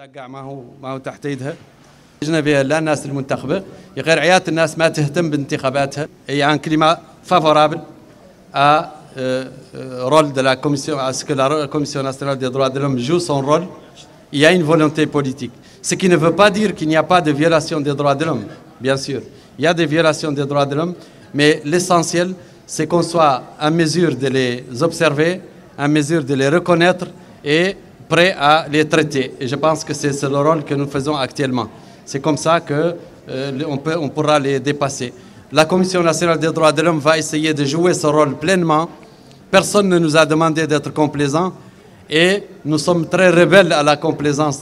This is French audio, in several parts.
تقع ما هو تحت ايدها. لجنه بها لا الناس المنتخبه، غير عيات الناس ما تهتم بانتخاباتها، هي ان كليما فافورابل ا رول دو لا كوميسيون اسكو لا كوميسيون nationale des droits de l'homme joue son rôle. Il y a une volonté politique. Ce qui ne veut pas dire qu'il n'y a pas de violation des droits de l'homme, bien sûr. Il y a des violations des droits de l'homme, mais l'essentiel, c'est qu'on soit en mesure de les observer, en mesure de les reconnaître et prêt à les traiter. Et je pense que c'est le rôle que nous faisons actuellement. C'est comme ça qu'on pourra les dépasser. La Commission nationale des droits de l'homme va essayer de jouer ce rôle pleinement. Personne ne nous a demandé d'être complaisants et nous sommes très rebelles à la complaisance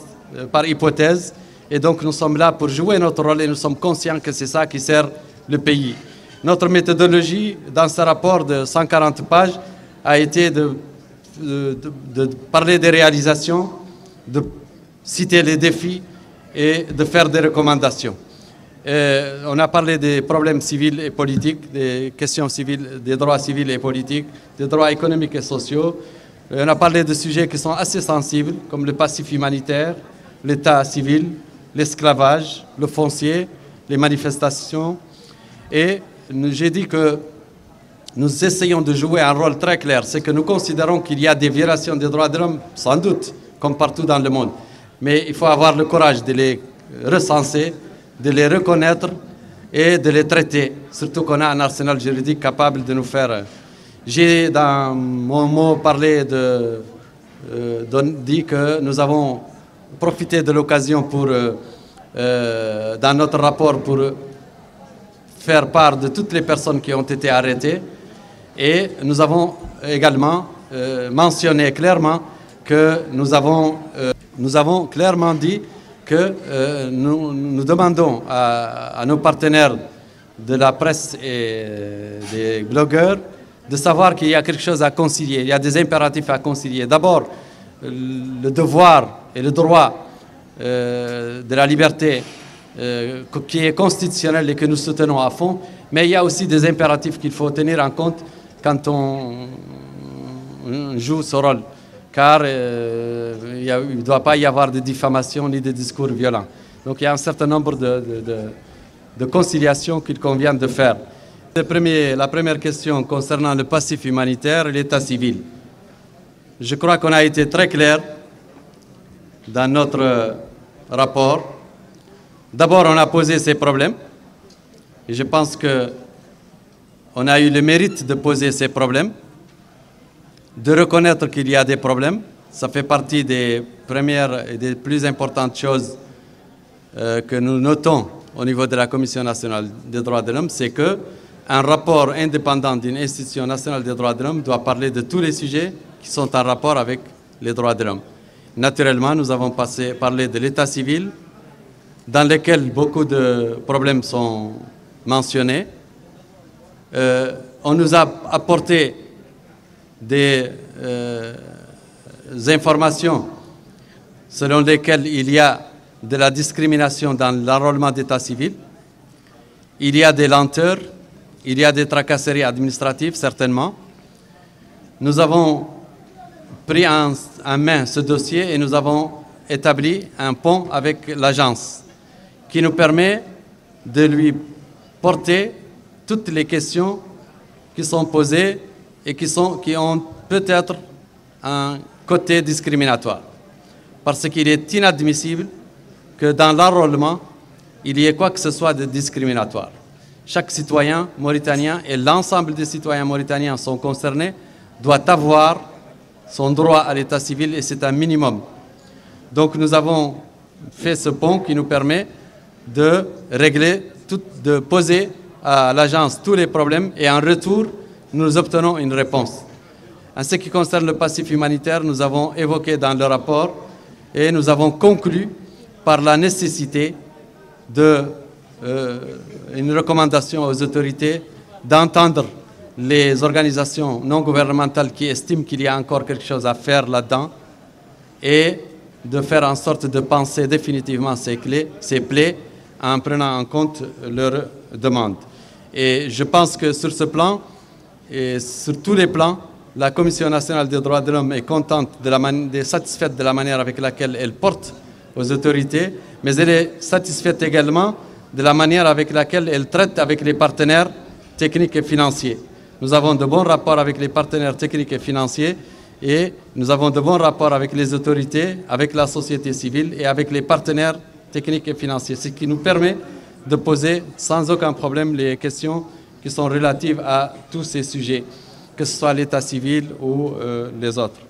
par hypothèse, et donc nous sommes là pour jouer notre rôle et nous sommes conscients que c'est ça qui sert le pays. Notre méthodologie dans ce rapport de 140 pages a été de parler des réalisations, de citer les défis et de faire des recommandations. On a parlé des problèmes civils et politiques, des questions civiles, des droits civils et politiques, des droits économiques et sociaux. On a parlé de sujets qui sont assez sensibles, comme le passif humanitaire, l'état civil, l'esclavage, le foncier, les manifestations. Et j'ai dit que nous essayons de jouer un rôle très clair. C'est que nous considérons qu'il y a des violations des droits de l'homme, sans doute, comme partout dans le monde. Mais il faut avoir le courage de les recenser, de les reconnaître et de les traiter. Surtout qu'on a un arsenal juridique capable de nous faire... J'ai, dans mon mot, parlé dit que nous avons profité de l'occasion pour, dans notre rapport, pour faire part de toutes les personnes qui ont été arrêtées. Et nous avons également mentionné clairement que nous avons clairement dit que nous demandons à nos partenaires de la presse et des blogueurs de savoir qu'il y a quelque chose à concilier, il y a des impératifs à concilier. D'abord, le devoir et le droit de la liberté qui est constitutionnel et que nous soutenons à fond, mais il y a aussi des impératifs qu'il faut tenir en compte quand on joue ce rôle, car il ne doit pas y avoir de diffamation ni de discours violents. Donc il y a un certain nombre de conciliations qu'il convient de faire. La première question concernant le passif humanitaire et l'état civil. Je crois qu'on a été très clair dans notre rapport. D'abord, on a posé ces problèmes et je pense qu'on a eu le mérite de poser ces problèmes, de reconnaître qu'il y a des problèmes. Ça fait partie des premières et des plus importantes choses que nous notons au niveau de la Commission nationale des droits de l'homme, c'est que un rapport indépendant d'une institution nationale des droits de l'homme doit parler de tous les sujets qui sont en rapport avec les droits de l'homme. Naturellement, nous avons parlé de l'état civil, dans lequel beaucoup de problèmes sont mentionnés. On nous a apporté des informations selon lesquelles il y a de la discrimination dans l'enrôlement d'état civil. Il y a des lenteurs. Il y a des tracasseries administratives, certainement. Nous avons pris en main ce dossier et nous avons établi un pont avec l'agence qui nous permet de lui porter toutes les questions qui sont posées et qui ont peut-être un côté discriminatoire. Parce qu'il est inadmissible que dans l'enrôlement, il y ait quoi que ce soit de discriminatoire. Chaque citoyen mauritanien et l'ensemble des citoyens mauritaniens sont concernés, doit avoir son droit à l'état civil et c'est un minimum. Donc nous avons fait ce pont qui nous permet de régler, de poser à l'agence tous les problèmes et en retour, nous obtenons une réponse. En ce qui concerne le passif humanitaire, nous avons évoqué dans le rapport et nous avons conclu par la nécessité de... une recommandation aux autorités d'entendre les organisations non gouvernementales qui estiment qu'il y a encore quelque chose à faire là-dedans et de faire en sorte de penser définitivement ces plaies en prenant en compte leurs demandes. Et je pense que sur ce plan et sur tous les plans, la Commission nationale des droits de l'homme est contente, est satisfaite de la manière avec laquelle elle porte aux autorités, mais elle est satisfaite également de la manière avec laquelle elle traite avec les partenaires techniques et financiers. Nous avons de bons rapports avec les partenaires techniques et financiers et nous avons de bons rapports avec les autorités, avec la société civile et avec les partenaires techniques et financiers, ce qui nous permet de poser sans aucun problème les questions qui sont relatives à tous ces sujets, que ce soit l'État civil ou les autres.